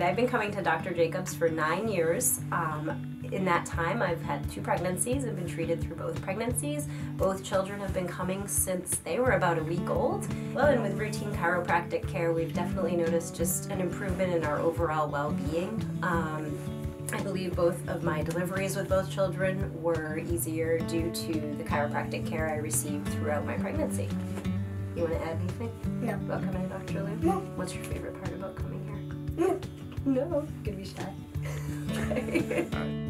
I've been coming to Dr. Jacobs for 9 years. In that time, I've had 2 pregnancies and been treated through both pregnancies. Both children have been coming since they were about a week old. Well, and with routine chiropractic care, we've definitely noticed just an improvement in our overall well-being. I believe both of my deliveries with both children were easier due to the chiropractic care I received throughout my pregnancy. You want to add anything? No. About coming to Dr. Lou? No. What's your favorite part about coming here? No. No. You're going to be shy.